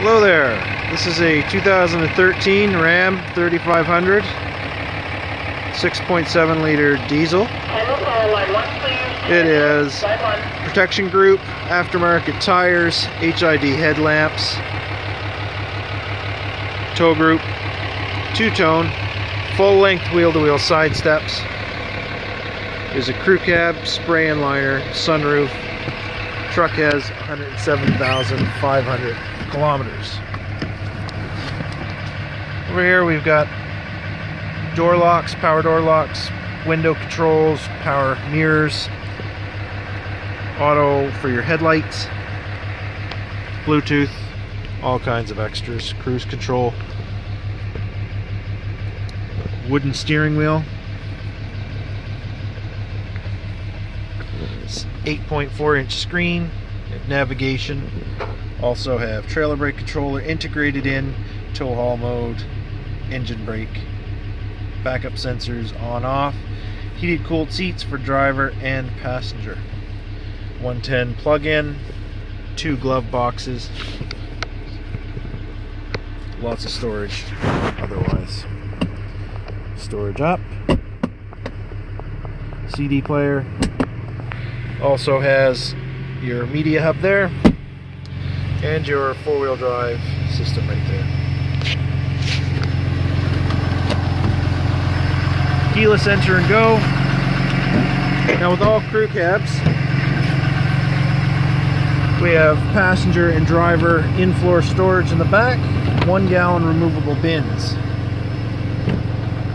Hello there, this is a 2013 Ram 3500 6.7 liter diesel. It is protection group, aftermarket tires, HID headlamps, tow group, two-tone, full-length wheel-to-wheel side steps. There's a crew cab, spray and liner, sunroof. Truck has 107,500 kilometers. Over here we've got door locks, power door locks, window controls, power mirrors, auto for your headlights, Bluetooth, all kinds of extras, cruise control, wooden steering wheel, 8.4-inch screen, navigation. Also have trailer brake controller integrated in, tow haul mode, engine brake, backup sensors on off, heated cooled seats for driver and passenger, 110 plug-in, 2 glove boxes, lots of storage otherwise. Storage up, CD player. Also has your media hub there and your four-wheel drive system right there. Keyless enter and go. Now with all crew cabs, we have passenger and driver in-floor storage in the back, 1-gallon removable bins.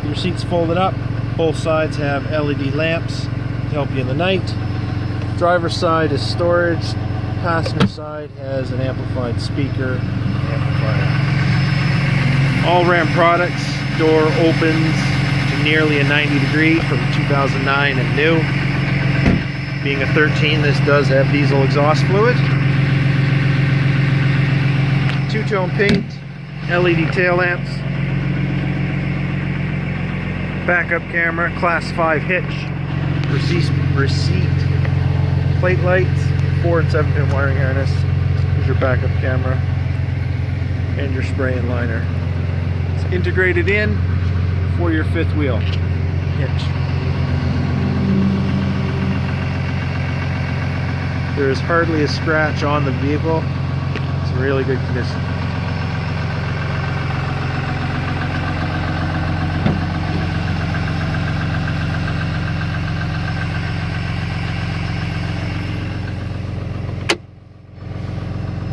Your seats folded up, both sides have LED lamps to help you in the night. Driver's side is storage, passenger side has an amplified speaker, amplifier. All Ram products, door opens to nearly a 90 degree from 2009 and new. Being a 13, this does have diesel exhaust fluid. Two-tone paint, LED tail lamps, backup camera, class 5 hitch, receipt plate lights, 4- and 7-pin wiring harness. Here's your backup camera and your spray and liner. It's integrated in for your 5th wheel hitch. There is hardly a scratch on the vehicle. It's in really good condition.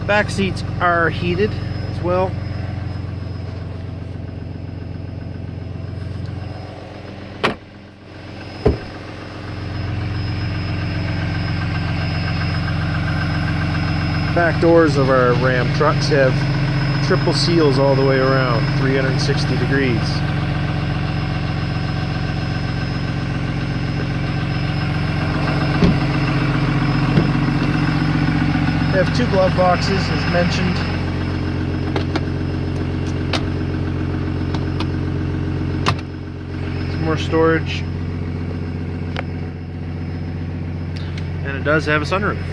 Back seats are heated as well. Back doors of our Ram trucks have triple seals all the way around, 360 degrees. They have 2 glove boxes, as mentioned. Some more storage. And it does have a sunroof.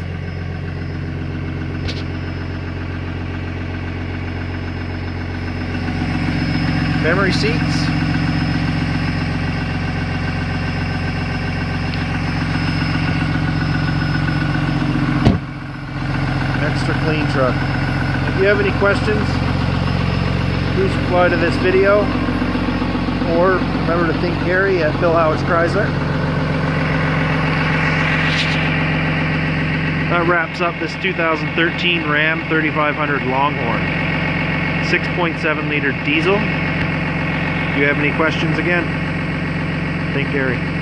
Memory seats. Clean truck. If you have any questions, please reply to this video, or remember to thank Gary at Bill Howich Chrysler. That wraps up this 2013 Ram 3500 Longhorn, 6.7 liter diesel. If you have any questions, again, thank Gary.